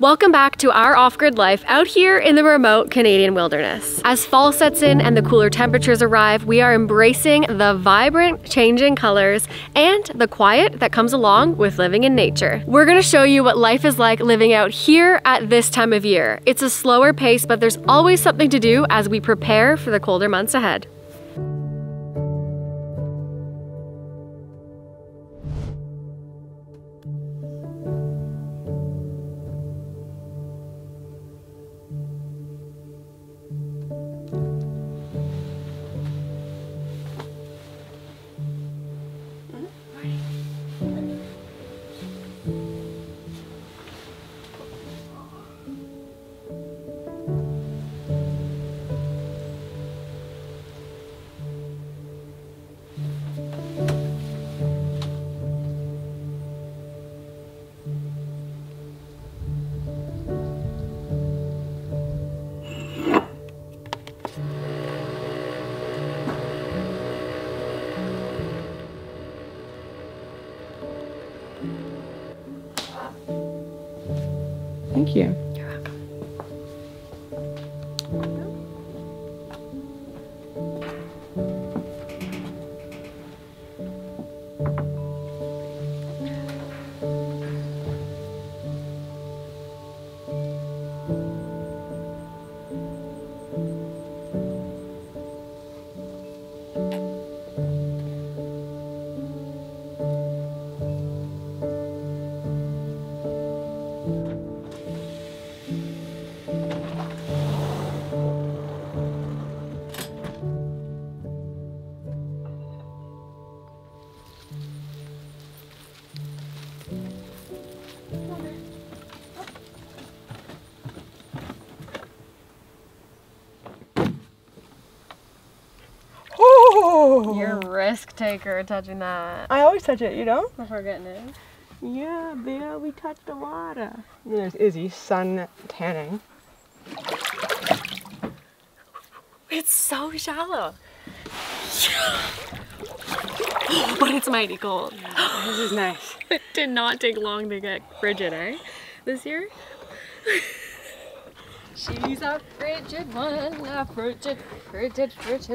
Welcome back to our off-grid life out here in the remote Canadian wilderness. As fall sets in and the cooler temperatures arrive, we are embracing the vibrant, changing colors and the quiet that comes along with living in nature. We're gonna show you what life is like living out here at this time of year. It's a slower pace, but there's always something to do as we prepare for the colder months ahead. Thank you. You're welcome. You're a risk taker touching that. I always touch it, you know? Before getting it. Yeah, Bea, we touched the water. And there's Izzy, sun tanning. It's so shallow. But it's mighty cold. Yeah, this is nice. It did not take long to get frigid, eh? This year? She's a frigid one, a frigid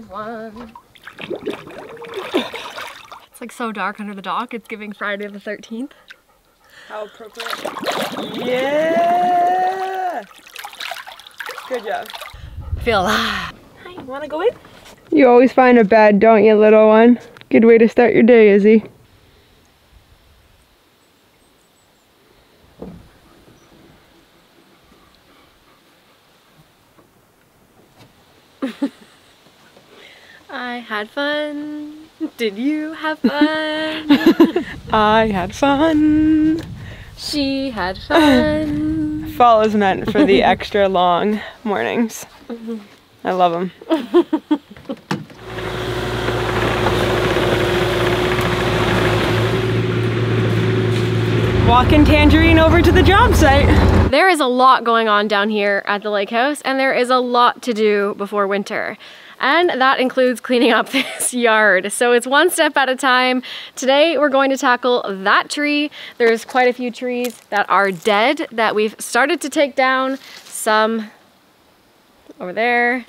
one. It's like so dark under the dock, it's giving Friday the 13th. How appropriate. Yeah! Good job. Feel alive. Hi, you wanna go in? You always find a bed, don't you, little one? Good way to start your day, Izzy. I had fun. Did you have fun? I had fun. She had fun. Fall is meant for the extra long mornings. I love them. Walking Tangerine over to the job site. There is a lot going on down here at the lake house, and there is a lot to do before winter. And that includes cleaning up this yard. So it's one step at a time. Today we're going to tackle that tree. There's quite a few trees that are dead that we've started to take down. Some over there.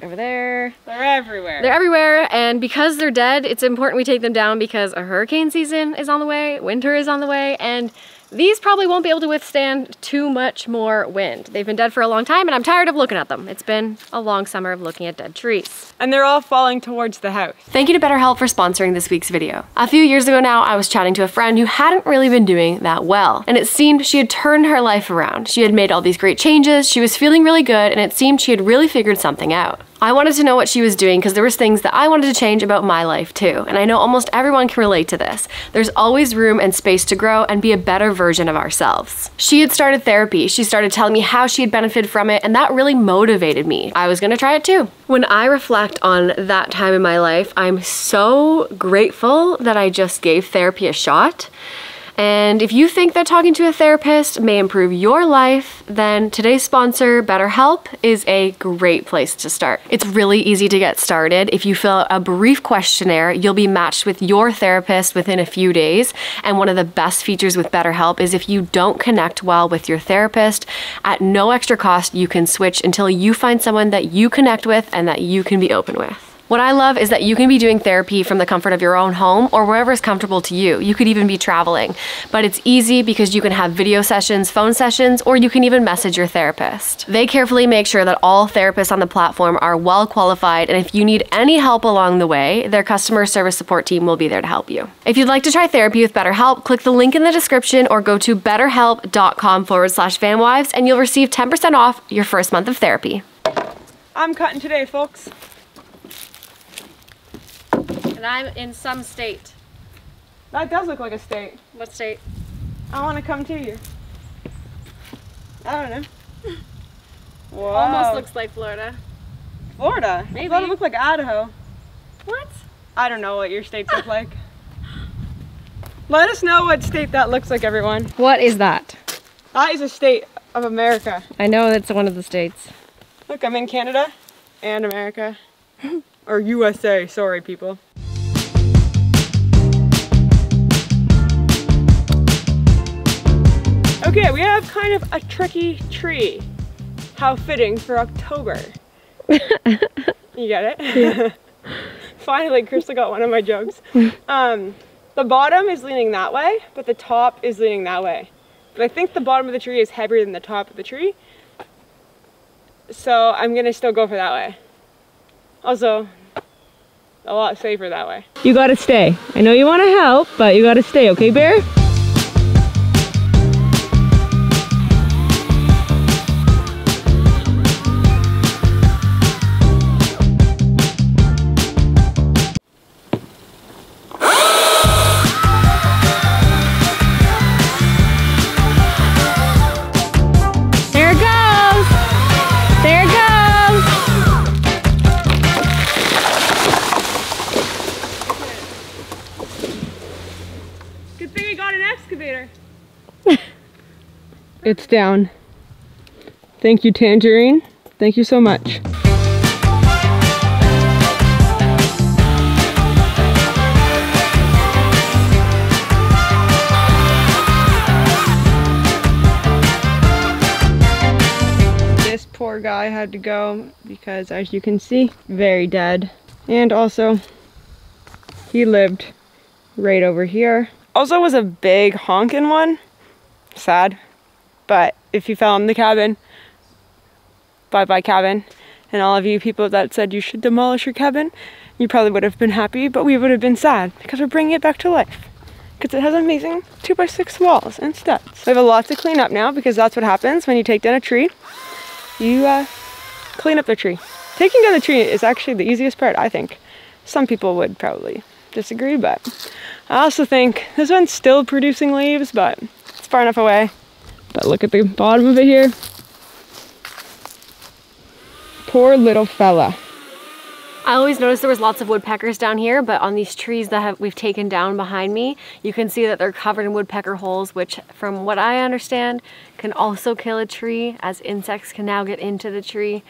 Over there. They're everywhere. They're everywhere, and because they're dead, it's important we take them down because a hurricane season is on the way, winter is on the way, and these probably won't be able to withstand too much more wind. They've been dead for a long time and I'm tired of looking at them. It's been a long summer of looking at dead trees. And they're all falling towards the house. Thank you to BetterHelp for sponsoring this week's video. A few years ago now, I was chatting to a friend who hadn't really been doing that well. And it seemed she had turned her life around. She had made all these great changes, she was feeling really good, and it seemed she had really figured something out. I wanted to know what she was doing because there was things that I wanted to change about my life too. And I know almost everyone can relate to this. There's always room and space to grow and be a better version of ourselves. She had started therapy. She started telling me how she had benefited from it, and that really motivated me. I was gonna try it too. When I reflect on that time in my life, I'm so grateful that I just gave therapy a shot. And if you think that talking to a therapist may improve your life, then today's sponsor, BetterHelp, is a great place to start. It's really easy to get started. If you fill out a brief questionnaire, you'll be matched with your therapist within a few days. And one of the best features with BetterHelp is if you don't connect well with your therapist, at no extra cost, you can switch until you find someone that you connect with and that you can be open with. What I love is that you can be doing therapy from the comfort of your own home or wherever is comfortable to you. You could even be traveling, but it's easy because you can have video sessions, phone sessions, or you can even message your therapist. They carefully make sure that all therapists on the platform are well qualified, and if you need any help along the way, their customer service support team will be there to help you. If you'd like to try therapy with BetterHelp, click the link in the description or go to betterhelp.com/Vanwives and you'll receive 10% off your first month of therapy. I'm cutting today, folks. And I'm in some state. That does look like a state. What state? I want to come to you. I don't know. Wow. Almost looks like Florida. Florida? Maybe. Florida looked like Idaho. What? I don't know what your states look like. Let us know what state that looks like, everyone. What is that? That is a state of America. I know that's one of the states. Look, I'm in Canada and America. Or USA, sorry people. Okay, we have kind of a tricky tree. How fitting for October. You get it? Yeah. Finally, Crystal got one of my jokes. The bottom is leaning that way, but the top is leaning that way. But I think the bottom of the tree is heavier than the top of the tree. So I'm gonna still go for that way. Also, a lot safer that way. You gotta stay. I know you wanna help, but you gotta stay, okay, Bear? It's down. Thank you, Tangerine. Thank you so much. This poor guy had to go because, as you can see, very dead. And also, he lived right over here. Also was a big honking one. Sad. But if you found the cabin, bye-bye cabin. And all of you people that said you should demolish your cabin, you probably would have been happy, but we would have been sad because we're bringing it back to life. Because it has amazing 2x6 walls and steps. We have a lot to clean up now because that's what happens when you take down a tree. You clean up the tree. Taking down the tree is actually the easiest part, I think. Some people would probably disagree, but I also think this one's still producing leaves, but it's far enough away. But look at the bottom of it here. Poor little fella. I always noticed there was lots of woodpeckers down here, but on these trees that we've taken down behind me, you can see that they're covered in woodpecker holes, which from what I understand can also kill a tree, as insects can now get into the tree.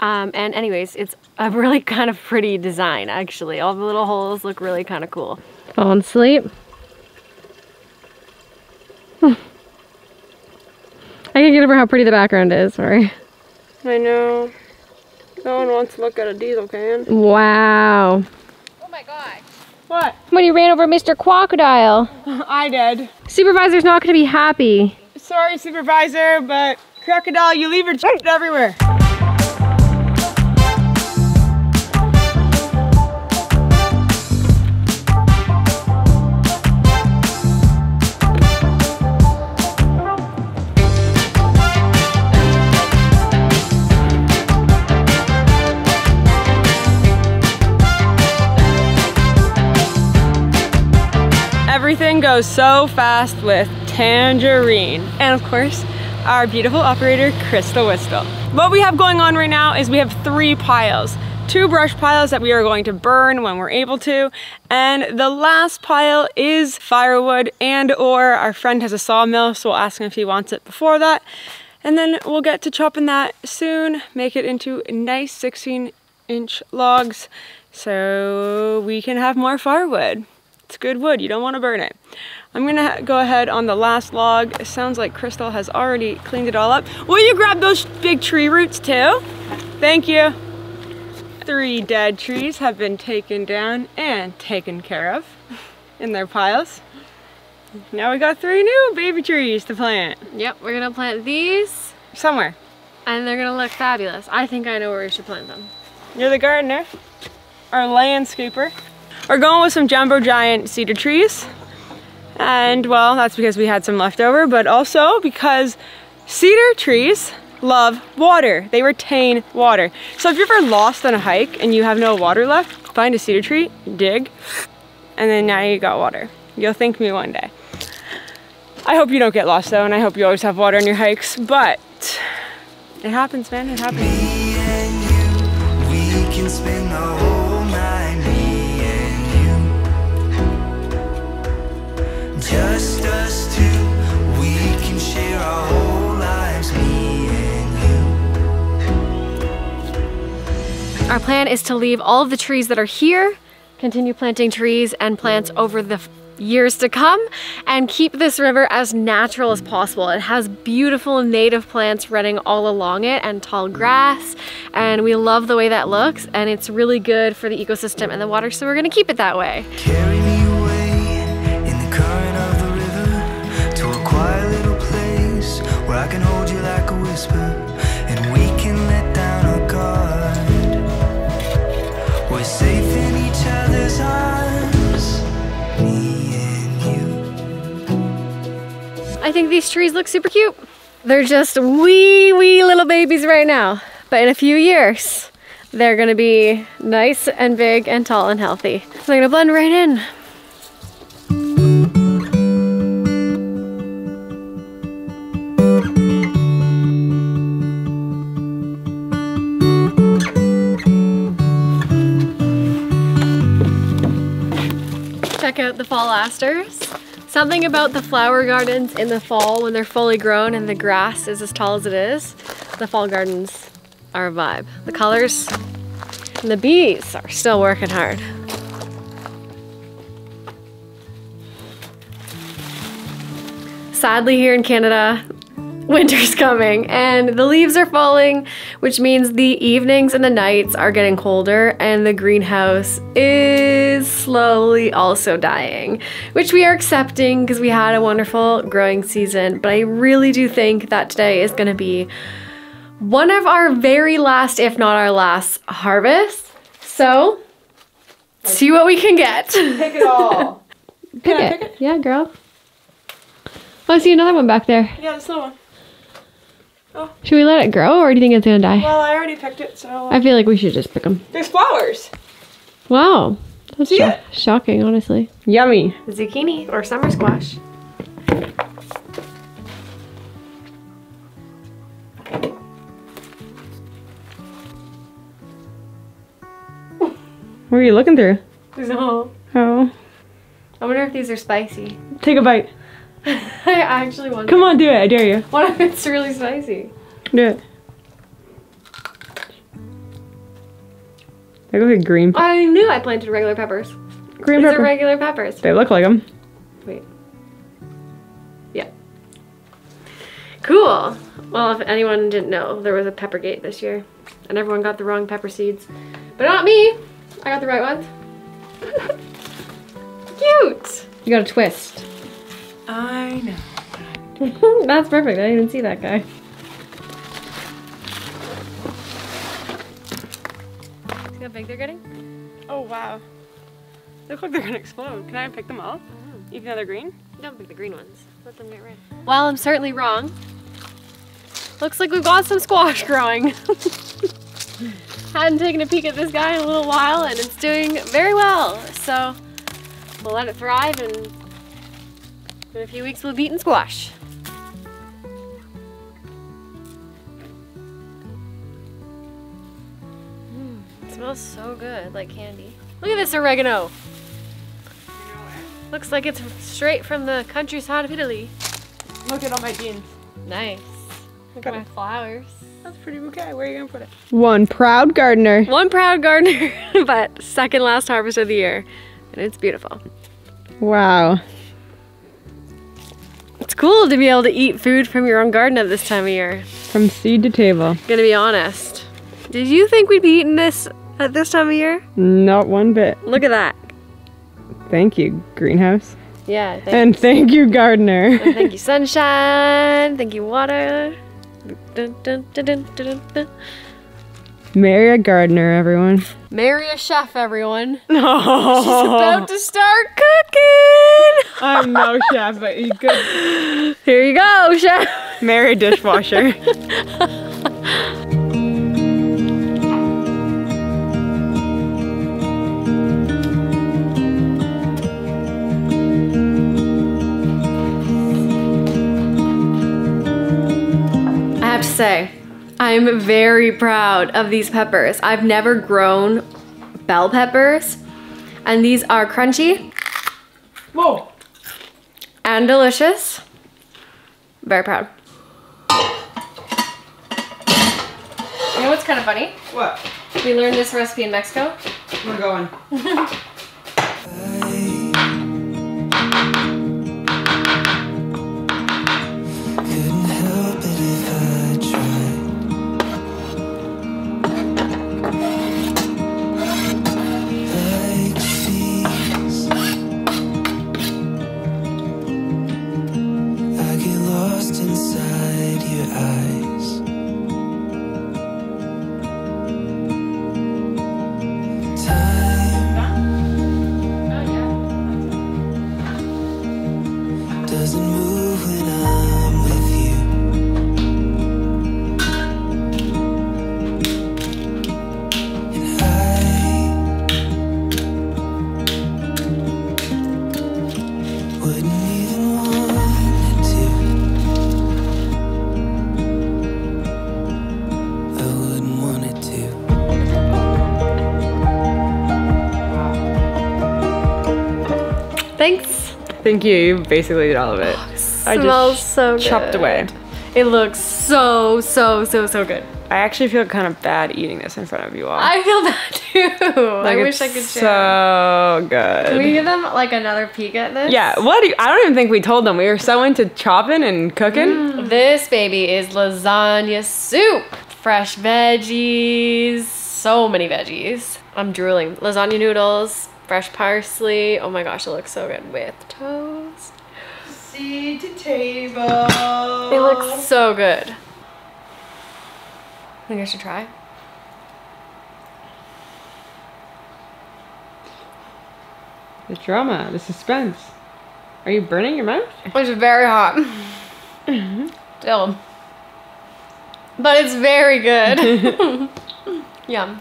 And anyways, it's a really kind of pretty design, actually. All the little holes look really kind of cool. Falling asleep. I can't get over how pretty the background is, sorry. I know. No one wants to look at a diesel can. Wow. Oh my gosh. What? When you ran over Mr. Crocodile. I did. Supervisor's not gonna be happy. Sorry, Supervisor, but Crocodile, you leave your shit everywhere. Everything goes so fast with Tangerine. And of course, our beautiful operator, Crystal. What we have going on right now is we have 3 piles. two brush piles that we are going to burn when we're able to, and the last pile is firewood and or our friend has a sawmill, so we'll ask him if he wants it before that, and then we'll get to chopping that soon, make it into nice 16-inch logs so we can have more firewood. It's good wood, you don't want to burn it. I'm gonna go ahead on the last log. It sounds like Crystal has already cleaned it all up. Will you grab those big tree roots too? Thank you. 3 dead trees have been taken down and taken care of in their piles. Now we got 3 new baby trees to plant. Yep, we're gonna plant these somewhere. And they're gonna look fabulous. I think I know where we should plant them. You're the gardener, our landscaper. We're going with some jumbo giant cedar trees. And well, that's because we had some left over, but also because cedar trees love water. They retain water. So if you're ever lost on a hike and you have no water left, find a cedar tree, dig, and then now you got water. You'll thank me one day. I hope you don't get lost though, and I hope you always have water on your hikes, but it happens, man, it happens. Me and you, we can spend the whole night, me and you. Just us two, we can share our whole lives, me and you. Our plan is to leave all of the trees that are here, continue planting trees and plants over the years to come, and keep this river as natural as possible. It has beautiful native plants running all along it and tall grass, and we love the way that looks, and it's really good for the ecosystem and the water, so we're gonna keep it that way. Carry me away in the current of the river to a quiet little place where I can hold you like a whisper, and we can let down our guard. We're safe in each other's arms. I think these trees look super cute. They're just wee little babies right now, but in a few years, they're gonna be nice and big and tall and healthy. So they're gonna blend right in. Check out the fall asters. Something about the flower gardens in the fall when they're fully grown and the grass is as tall as it is, the fall gardens are a vibe. The colors and the bees are still working hard. Sadly, here in Canada, winter's coming and the leaves are falling, which means the evenings and the nights are getting colder and the greenhouse is slowly also dying, which we are accepting because we had a wonderful growing season. But I really do think that today is going to be one of our very last, if not our last, harvest. So see what we can get. Pick it all. Pick it. Yeah, girl. Oh, I see another one back there. Yeah, there's another one. Oh. Should we let it grow, or do you think it's gonna die? Well, I already picked it, so... I feel like we should just pick them. There's flowers! Wow. That's shocking, honestly. Yummy. Zucchini, or summer squash. What are you looking through? There's a hole. Oh. I wonder if these are spicy. Take a bite. I actually want to. Come on, do it, I dare you. What if it's really spicy? Do it. They look like green peppers. I knew I planted regular peppers. Green peppers. These are regular peppers. They look like them. Wait. Yeah. Cool. Well, if anyone didn't know, there was a Peppergate this year, and everyone got the wrong pepper seeds. But not me! I got the right ones. Cute! You gotta twist. I know. That's perfect. I didn't even see that guy. See how big they're getting? Oh, wow. They look like they're going to explode. Can I pick them up? Mm-hmm. Even though they're green? Don't pick the green ones. Let them get rid. Well, I'm certainly wrong. Looks like we've got some squash growing. Hadn't taken a peek at this guy in a little while, and it's doing very well. So we'll let it thrive, and in a few weeks, we'll be eating squash. It smells so good, like candy. Look at this oregano. Looks like it's straight from the countryside of Italy. Look at all my jeans. Nice. Look at my flowers. That's a pretty bouquet. Where are you gonna put it? One proud gardener. One proud gardener, but second last harvest of the year. And it's beautiful. Wow. It's cool to be able to eat food from your own garden at this time of year. From seed to table. Gonna be honest. Did you think we'd be eating this at this time of year? Not one bit. Look at that. Thank you, greenhouse. Yeah. Thank you, gardener. And thank you, sunshine. Thank you, water. Dun, dun, dun, dun, dun, dun. Marry a gardener, everyone. Marry a chef, everyone. No. She's about to start cooking. I'm no chef, but you could. Here you go, chef. Marry a dishwasher. Say, I'm very proud of these peppers. I've never grown bell peppers, and these are crunchy. Whoa. And delicious. Very proud. You know what's kind of funny? What? We learned this recipe in Mexico. We're going. Thank you. You basically did all of it. Oh, it smells so good. Chopped away. It looks so, so, so, so good. I actually feel kind of bad eating this in front of you all. I feel bad too. Like, I wish I could share. So good. Can we give them like another peek at this? Yeah. What? Do you, I don't even think we told them. We were so into chopping and cooking. This baby is lasagna soup. Fresh veggies. So many veggies. I'm drooling. Lasagna noodles. Fresh parsley. Oh my gosh, it looks so good with toast. Seed to table. It looks so good. I think I should try. The drama, the suspense. Are you burning your mouth? It's very hot. Still. But it's very good. Yum.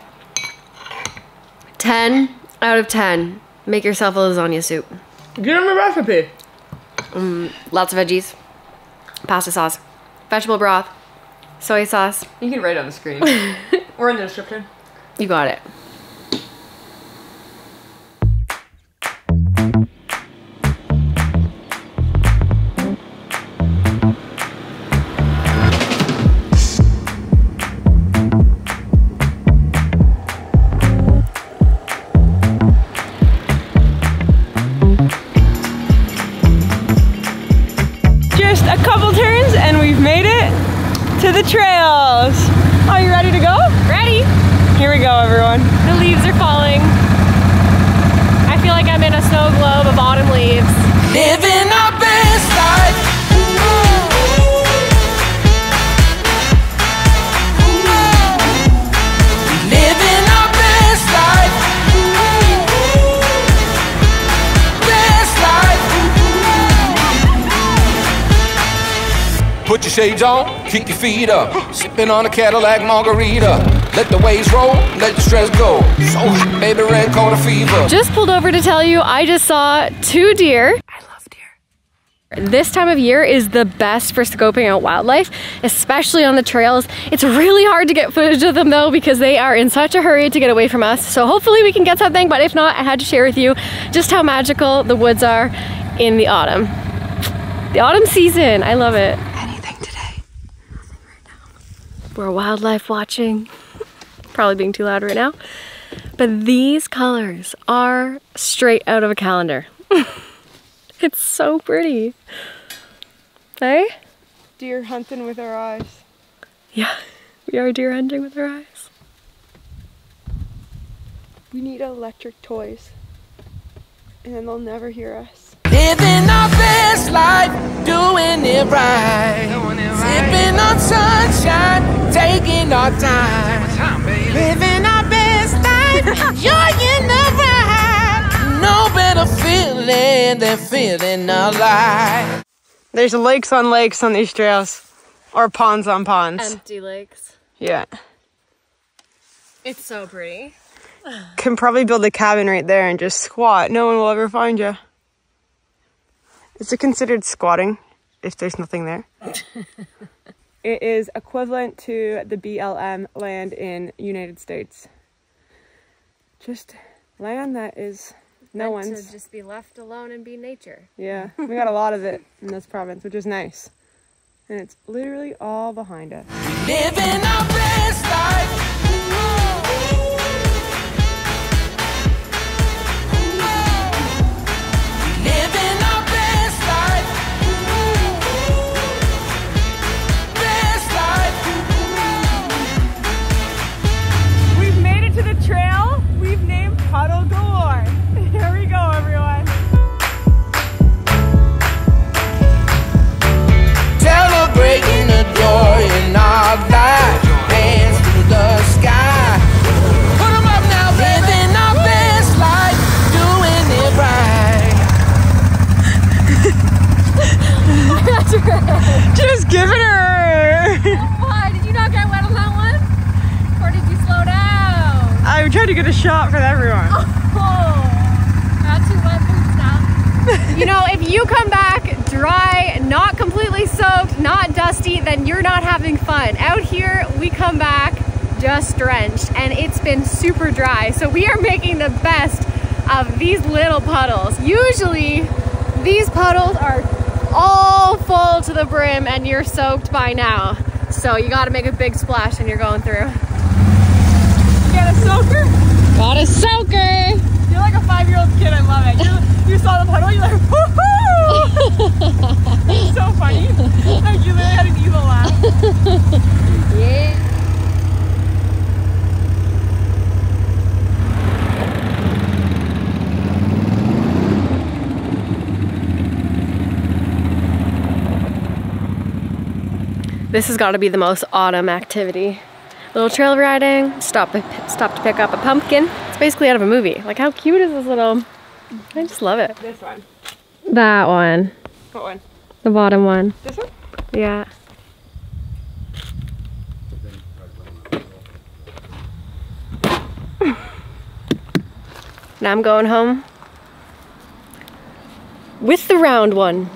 10 out of 10, make yourself a lasagna soup. Give them a recipe. Lots of veggies, pasta sauce, vegetable broth, soy sauce. You can write on the screen or in the description. You got it. Trails. Are you ready to go? Ready. Here we go, everyone. The leaves are falling. I feel like I'm in a snow globe of autumn leaves. Living our best life. Living our best life. Best life. Put your shades on. Kick your feet up, sipping on a Cadillac margarita. Let the waves roll, let the stress go. So hot, baby, red coat of fever. Just pulled over to tell you I just saw 2 deer. I love deer. This time of year is the best for scoping out wildlife, especially on the trails. It's really hard to get footage of them though because they are in such a hurry to get away from us. So hopefully we can get something, but if not, I had to share with you just how magical the woods are in the autumn. The autumn season, I love it. Anything today, nothing right now. We're wildlife watching. Probably being too loud right now. But these colors are straight out of a calendar. It's so pretty. Hey? Deer hunting with our eyes. Yeah, we are deer hunting with our eyes. We need electric toys. And then they'll never hear us. Living our best life, doing it right. Sipping on sunshine, taking our time. Living our best life, enjoying the ride. No better feeling than feeling alive. There's lakes on these trails, or ponds on ponds. Empty lakes. Yeah. It's so pretty. Can probably build a cabin right there and just squat. No one will ever find you. Is it considered squatting if there's nothing there? It is equivalent to the BLM land in United States. Just land that is... No one's. To just be left alone and be nature. Yeah, we got a lot of it in this province, which is nice. And it's literally all behind us. Living our best life. Living our best life. Best life. We've made it to the trail. We've named Puddle Galore. Here we go, everyone. Celebrating the joy in our life. Hands to the sky. Put them up now, living our best life, doing it right. Just giving her. Why? Did you not get wet on that one? Or did you slow down? I tried to get a shot for everyone. Oh. You know, if you come back dry, not completely soaked, not dusty, then you're not having fun. Out here, we come back just drenched, and it's been super dry. So we are making the best of these little puddles. Usually, these puddles are all full to the brim, and you're soaked by now. So you gotta make a big splash when you're going through. You got a soaker? Got a soaker! You're like a 5-year-old kid, I love it. You saw the puddle, you're like, woohoo! It's so funny. Like, you literally had an evil laugh. Yeah. This has got to be the most autumn activity. Little trail riding, stop to pick up a pumpkin. It's basically out of a movie. Like, how cute is this little, I just love it. This one. That one. What one? The bottom one. This one? Yeah. Now I'm going home with the round one.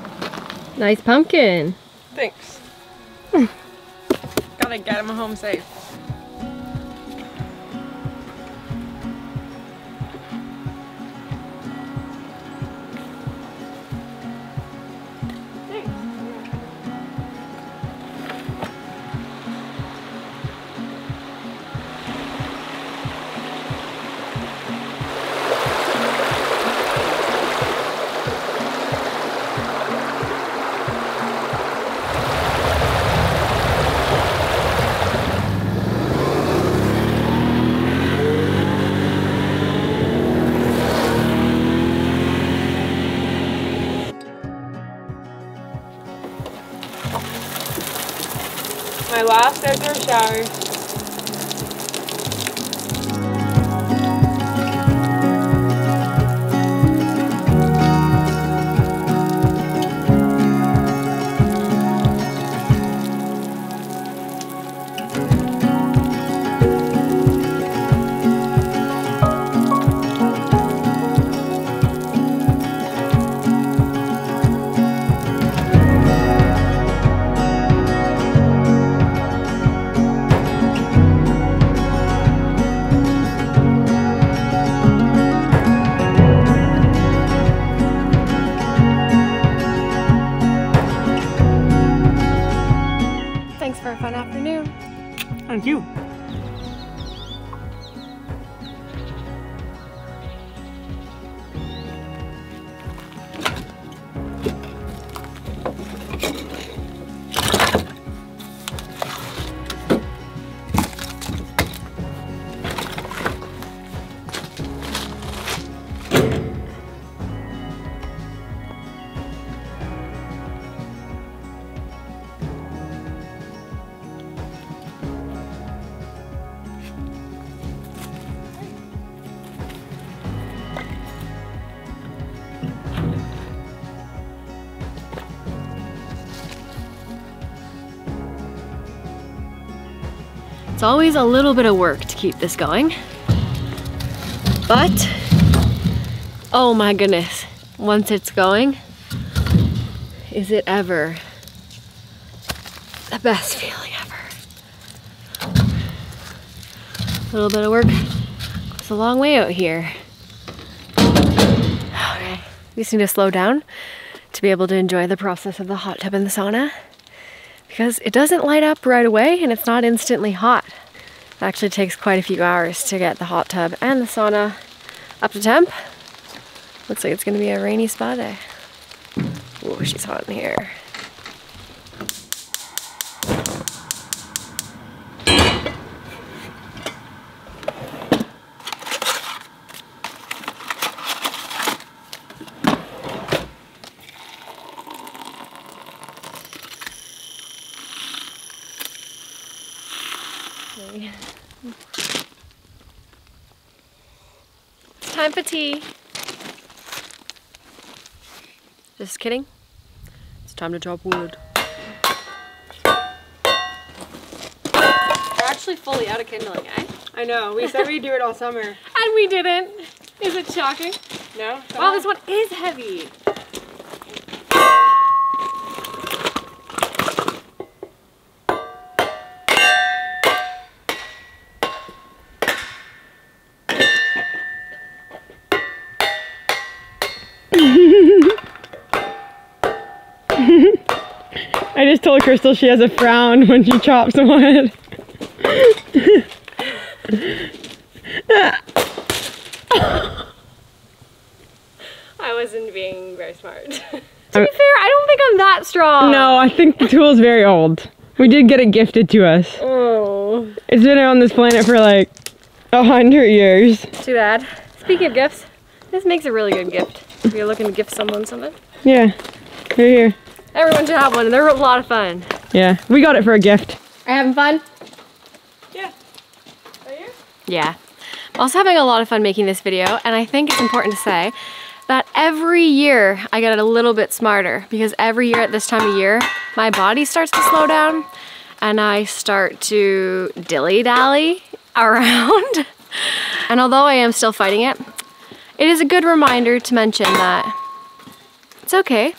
Nice pumpkin. Thanks. Gotta get him home safe. My last outdoor shower. thank you. It's always a little bit of work to keep this going, but oh my goodness, once it's going, is it ever the best feeling ever. A little bit of work goes a long way out here. Okay, we just need to slow down to be able to enjoy the process of the hot tub and the sauna, because it doesn't light up right away and it's not instantly hot. It actually takes quite a few hours to get the hot tub and the sauna up to temp. Looks like it's gonna be a rainy spa day. Oh, she's hot in here. It's time for tea. Just kidding. It's time to chop wood. We're actually fully out of kindling, eh? I know. We said we'd do it all summer. And we didn't. Is it shocking? No. Wow, this one is heavy. I just told Crystal she has a frown when she chops wood. I wasn't being very smart. To be fair, I don't think I'm that strong. No, I think the tool's very old. We did get it gifted to us. Oh. It's been on this planet for like 100 years. Too bad. Speaking of gifts, this makes a really good gift. If you're looking to gift someone something. Yeah, right here. Everyone should have one, and they're a lot of fun. Yeah, we got it for a gift. Are you having fun? Yeah. Are you? Yeah. I'm also having a lot of fun making this video, and I think it's important to say that every year I get a little bit smarter, because every year at this time of year, my body starts to slow down, and I start to dilly-dally around. And although I am still fighting it, it is a good reminder to mention that it's okay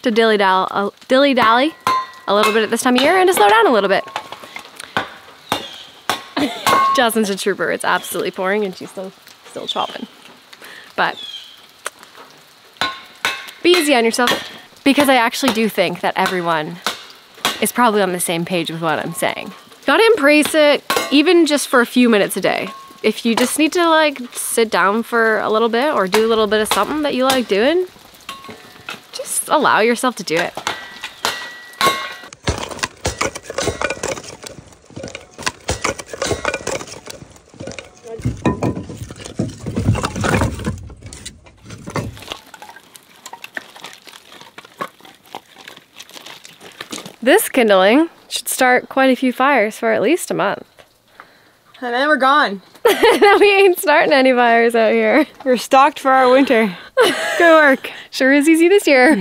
to dilly-dally a little bit at this time of year and to slow down a little bit. Jocelyn's a trooper. It's absolutely pouring and she's still chopping. But be easy on yourself, because I actually do think that everyone is probably on the same page with what I'm saying. Gotta embrace it, even just for a few minutes a day. If you just need to like sit down for a little bit or do a little bit of something that you like doing, just allow yourself to do it. This kindling should start quite a few fires for at least a month. And then we're gone. We ain't starting any fires out here. We're stocked for our winter. Good work. Sure is easy this year.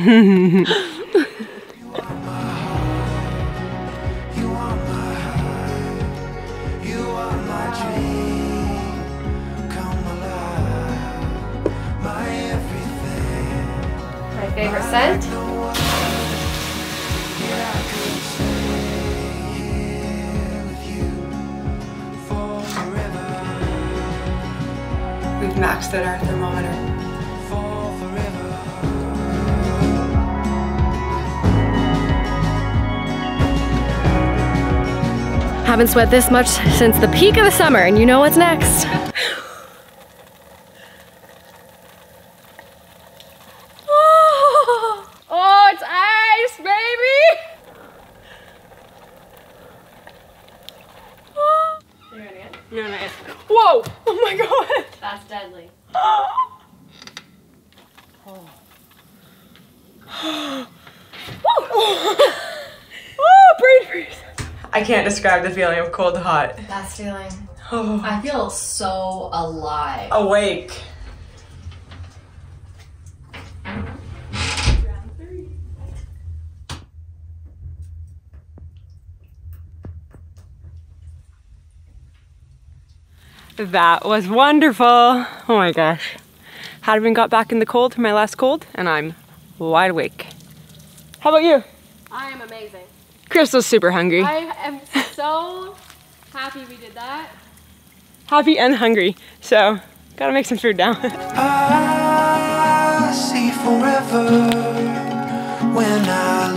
My favorite scent. We've maxed out our thermometer. haven't sweat this much since the peak of the summer, and you know what's next. Oh, it's ice, baby! Oh. You ready yet? No, not yet. Whoa! Oh my god! That's deadly. Oh. Oh, brain freeze. I can't describe the feeling of cold to hot. That's feeling. Oh. I feel so alive. Awake. That was wonderful. Oh my gosh. Had even got back in the cold for my last cold, and I'm wide awake. How about you? I am amazing. Crystal's super hungry. I am so happy we did that. Happy and hungry, so gotta make some food now. I see forever when I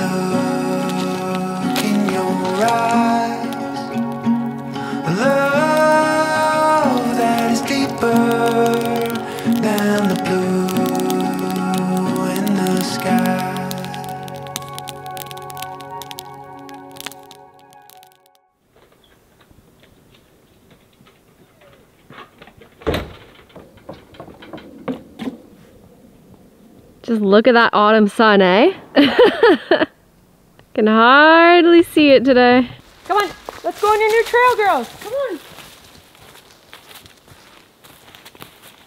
look in your eyes. Love that is deeper than the blue in the sky. Just look at that autumn sun, eh? Can hardly see it today. Come on, let's go on your new trail, girls. Come on.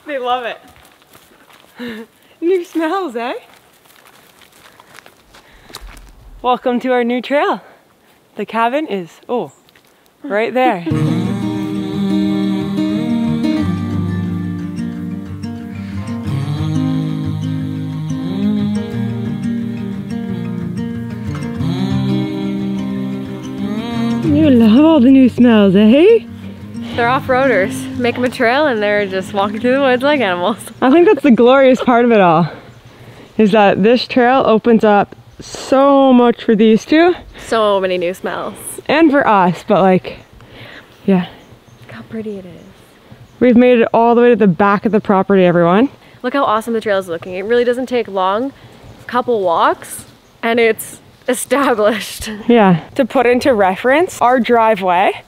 They love it. New smells, eh? Welcome to our new trail. The cabin is, oh, right there. You love all the new smells, eh? They're off-roaders. Make them a trail and they're just walking through the woods like animals. I think that's the glorious part of it all, is that this trail opens up so much for these two. So many new smells. And for us, but like, yeah. Look how pretty it is. We've made it all the way to the back of the property, everyone. Look how awesome the trail is looking. It really doesn't take long. A couple walks and it's established. Yeah. To put into reference, our driveway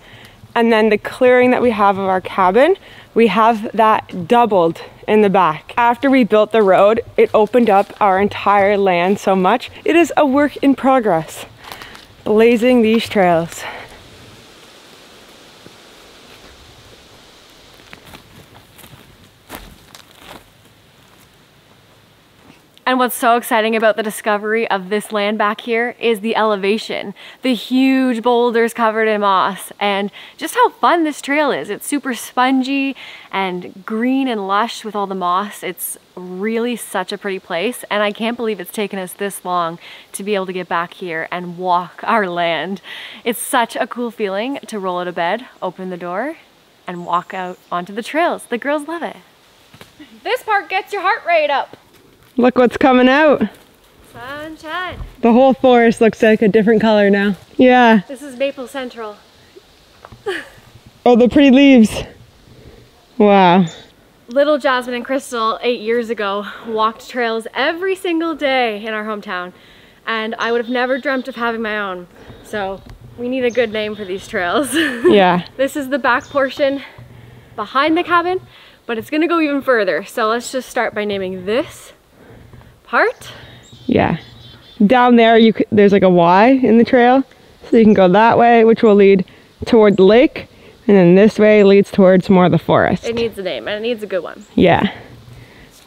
and then the clearing that we have of our cabin, we have that doubled in the back. After we built the road, it opened up our entire land so much. It is a work in progress, blazing these trails. And what's so exciting about the discovery of this land back here is the elevation, the huge boulders covered in moss, and just how fun this trail is. It's super spongy and green and lush with all the moss. It's really such a pretty place, and I can't believe it's taken us this long to be able to get back here and walk our land. It's such a cool feeling to roll out of bed, open the door, and walk out onto the trails. The girls love it. This part gets your heart rate up. Look what's coming out. Sunshine. The whole forest looks like a different color now. Yeah. This is Maple Central. Oh, the pretty leaves. Wow. Little Jasmine and Crystal 8 years ago walked trails every single day in our hometown, and I would have never dreamt of having my own. So we need a good name for these trails. Yeah. This is the back portion behind the cabin, but it's gonna go even further. So let's just start by naming this part? Yeah. Down there, there's like a Y in the trail. So you can go that way, which will lead toward the lake. And then this way leads towards more of the forest. It needs a name, and it needs a good one. Yeah.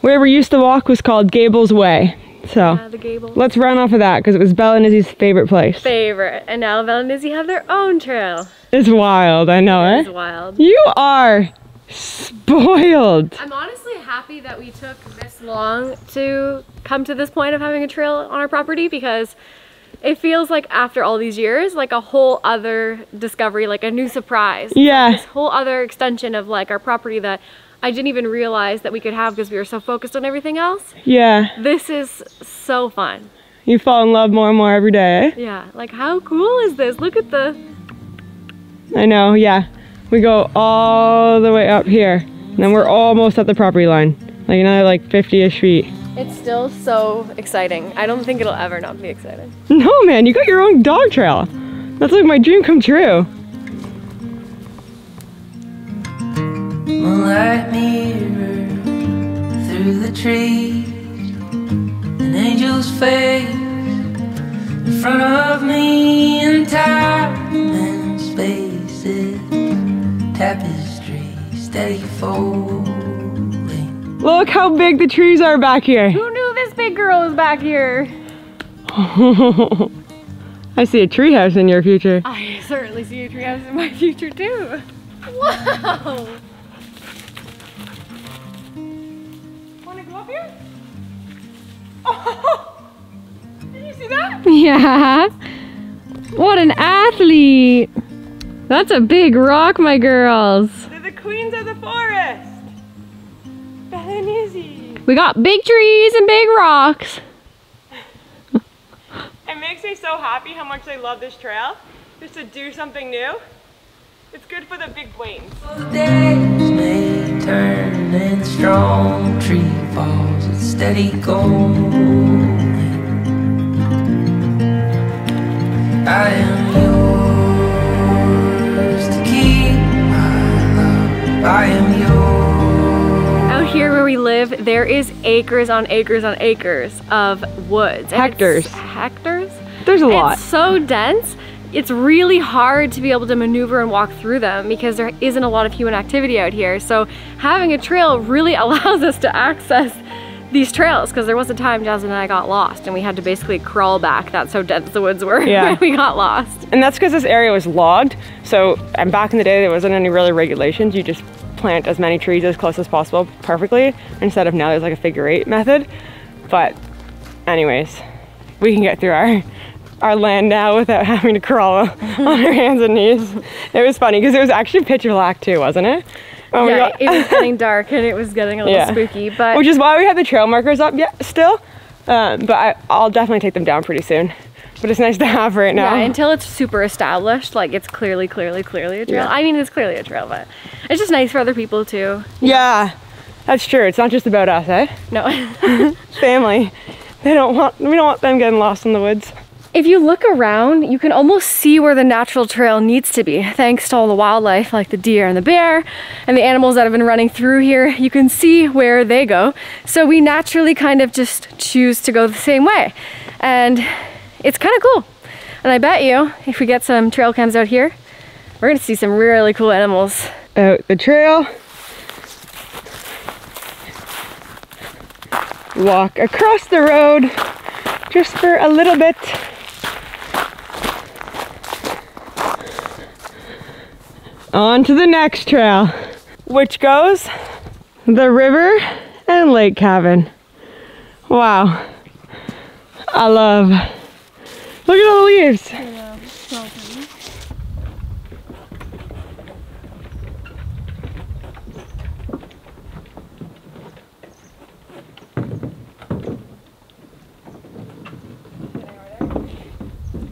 Where we used to walk was called Gables Way. So the Gables. Let's run off of that, because it was Belle and Izzy's favorite place. Favorite. And now Belle and Izzy have their own trail. It's wild, I know, eh? It's wild. You are spoiled. I'm honestly happy that we took this long to come to this point of having a trail on our property, because it feels like after all these years, like a whole other discovery, like a new surprise. Yeah. Like this whole other extension of like our property that I didn't even realize that we could have because we were so focused on everything else. Yeah. This is so fun. You fall in love more and more every day, eh? Yeah. Like how cool is this? Look at the I know, yeah. We go all the way up here. And then we're almost at the property line. Like another like 50-ish feet. It's still so exciting. I don't think it'll ever not be exciting. No, man, you got your own dog trail. That's like my dream come true. Moonlight mirror through the trees, an angel's face in front of me, in time and spaces, tapestry steady folding. Look how big the trees are back here. Who knew this big girl was back here? I see a treehouse in your future. I certainly see a treehouse in my future too. Wow. Oh, did you see that? Yeah. What an athlete. That's a big rock, my girls. They're the queens of the forest. Beth and Izzy. We got big trees and big rocks. It makes me so happy how much they love this trail. Just to do something new. It's good for the big brains. Days may turn and strong tree falls with steady gold. I am yours to keep, my love. I am yours. Out here where we live, there is acres on acres on acres of woods. Hectares. Hectares? There's a lot. It's so dense. It's really hard to be able to maneuver and walk through them because there isn't a lot of human activity out here. So having a trail really allows us to access these trails, because there was a time Jasmine and I got lost and we had to basically crawl back. That's how dense the woods were. Yeah. We got lost. And that's because this area was logged. So and back in the day, there wasn't any really regulations. You just plant as many trees as close as possible perfectly, instead of now there's like a figure-8 method. But anyways, we can get through our land now without having to crawl on our hands and knees. It was funny because it was actually pitch black too, wasn't it? Oh yeah, my God. It was getting dark and it was getting a little spooky, but which is why we have the trail markers up still. But I'll definitely take them down pretty soon. But it's nice to have right now. Yeah, until it's super established, like it's clearly a trail. Yeah. I mean, it's clearly a trail, but it's just nice for other people too. Yeah, that's true. It's not just about us, eh? No. Family. We don't want them getting lost in the woods. If you look around, you can almost see where the natural trail needs to be, thanks to all the wildlife like the deer and the bear and the animals that have been running through here. You can see where they go. So we naturally kind of just choose to go the same way. And it's kind of cool. And I bet you, if we get some trail cams out here, we're gonna see some really cool animals. Out the trail. Walk across the road just for a little bit. On to the next trail, which goes the river and lake cabin. Wow, I love. Look at all the leaves. I know. So pretty.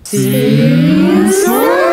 See you soon.